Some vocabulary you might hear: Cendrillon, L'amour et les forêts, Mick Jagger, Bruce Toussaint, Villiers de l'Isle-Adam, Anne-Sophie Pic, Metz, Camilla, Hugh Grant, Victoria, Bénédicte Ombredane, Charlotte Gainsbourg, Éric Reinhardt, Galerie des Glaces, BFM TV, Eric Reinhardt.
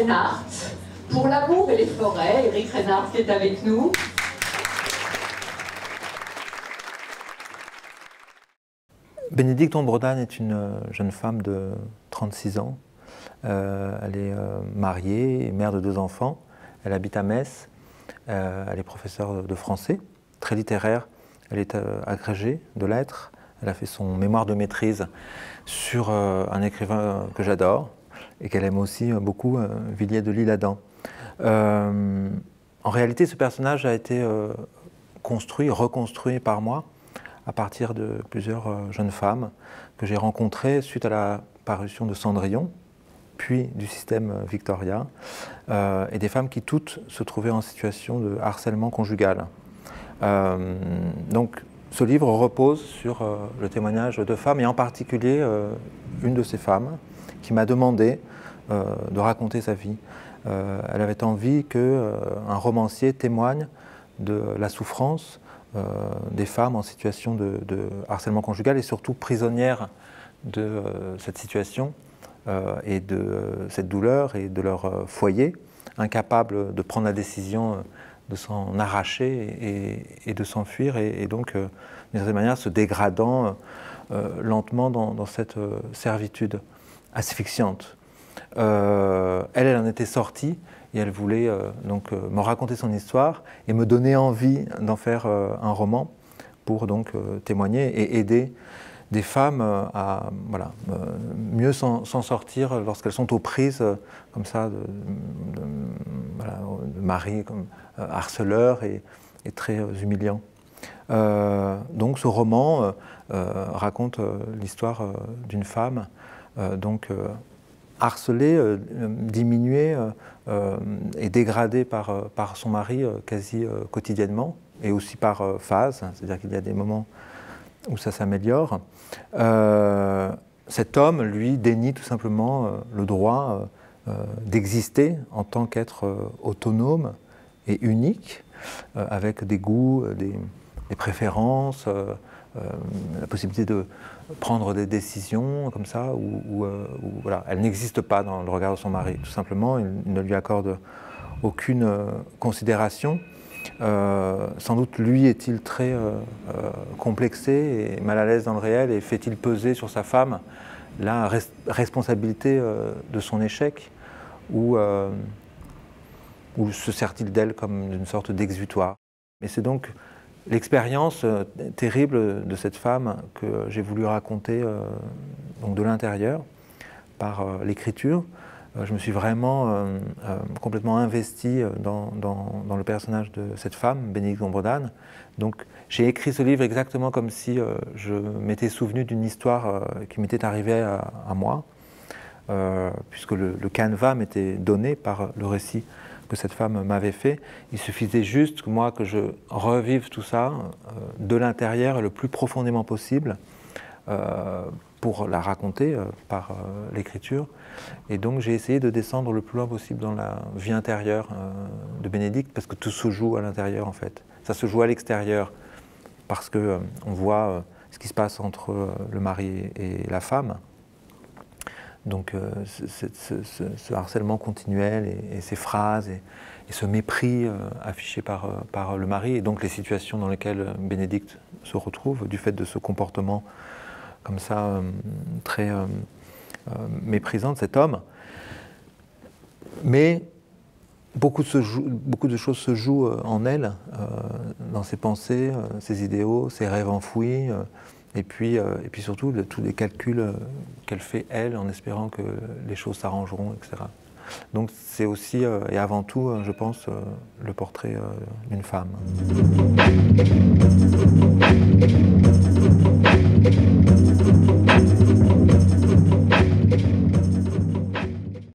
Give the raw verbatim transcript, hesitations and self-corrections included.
Reinhardt pour L'amour et les forêts. Eric Reinhardt qui est avec nous. Bénédicte Ombredane est une jeune femme de trente-six ans. Euh, elle est euh, mariée et mère de deux enfants. Elle habite à Metz. Euh, elle est professeure de français, très littéraire. Elle est euh, agrégée de lettres. Elle a fait son mémoire de maîtrise sur euh, un écrivain que j'adore et qu'elle aime aussi euh, beaucoup, euh, Villiers de l'Isle-Adam. Euh, en réalité, ce personnage a été euh, construit, reconstruit par moi à partir de plusieurs euh, jeunes femmes que j'ai rencontrées suite à la parution de Cendrillon, puis du système Victoria, euh, et des femmes qui toutes se trouvaient en situation de harcèlement conjugal. Euh, donc ce livre repose sur euh, le témoignage de femmes, et en particulier euh, une de ces femmes qui m'a demandé euh, de raconter sa vie. Euh, elle avait envie qu'un euh, romancier témoigne de la souffrance euh, des femmes en situation de, de harcèlement conjugal, et surtout prisonnières de euh, cette situation, Euh, et de euh, cette douleur et de leur euh, foyer, incapables de prendre la décision euh, de s'en arracher et, et de s'enfuir, et, et donc, euh, d'une certaine manière, se dégradant euh, lentement dans, dans cette euh, servitude asphyxiante. Euh, elle, elle en était sortie, et elle voulait euh, donc euh, me raconter son histoire et me donner envie d'en faire euh, un roman pour donc euh, témoigner et aider des femmes à voilà, mieux s'en sortir lorsqu'elles sont aux prises comme ça de, de, voilà, de maris comme harceleurs et, et très humiliants. Euh, donc ce roman euh, raconte l'histoire d'une femme euh, donc euh, harcelée, euh, diminuée euh, et dégradée par, par son mari quasi euh, quotidiennement, et aussi par euh, phase, c'est-à-dire qu'il y a des moments où ça s'améliore. Euh, cet homme, lui, dénie tout simplement euh, le droit euh, d'exister en tant qu'être euh, autonome et unique, euh, avec des goûts, des, des préférences, euh, euh, la possibilité de prendre des décisions comme ça, où, où, euh, où voilà, elle n'existe pas dans le regard de son mari, tout simplement. Il ne lui accorde aucune euh, considération. Euh, sans doute, lui est-il très euh, euh, complexé et mal à l'aise dans le réel, et fait-il peser sur sa femme la res responsabilité euh, de son échec, ou, euh, ou se sert-il d'elle comme d'une sorte d'exutoire? Mais c'est donc l'expérience euh, terrible de cette femme que j'ai voulu raconter euh, donc de l'intérieur par euh, l'écriture. Je me suis vraiment euh, euh, complètement investi dans, dans, dans le personnage de cette femme, Bénédicte Ombredane. Donc j'ai écrit ce livre exactement comme si euh, je m'étais souvenu d'une histoire euh, qui m'était arrivée à, à moi, euh, puisque le, le canevas m'était donné par le récit que cette femme m'avait fait. Il suffisait juste, moi, que je revive tout ça euh, de l'intérieur le plus profondément possible, euh, pour la raconter euh, par euh, l'écriture. Et donc j'ai essayé de descendre le plus loin possible dans la vie intérieure euh, de Bénédicte, parce que tout se joue à l'intérieur en fait. Ça se joue à l'extérieur, parce qu'on euh, voit euh, ce qui se passe entre euh, le mari et, et la femme. Donc euh, ce, ce, ce, ce harcèlement continuel et, et ces phrases et, et ce mépris euh, affiché par, par le mari, et donc les situations dans lesquelles Bénédicte se retrouve du fait de ce comportement comme ça, euh, très euh, euh, méprisant de cet homme. Mais beaucoup de, se beaucoup de choses se jouent euh, en elle, euh, dans ses pensées, euh, ses idéaux, ses rêves enfouis, euh, et, puis, euh, et puis surtout de, tous les calculs euh, qu'elle fait, elle, en espérant que les choses s'arrangeront, et cetera. Donc c'est aussi, euh, et avant tout, euh, je pense, euh, le portrait euh, d'une femme.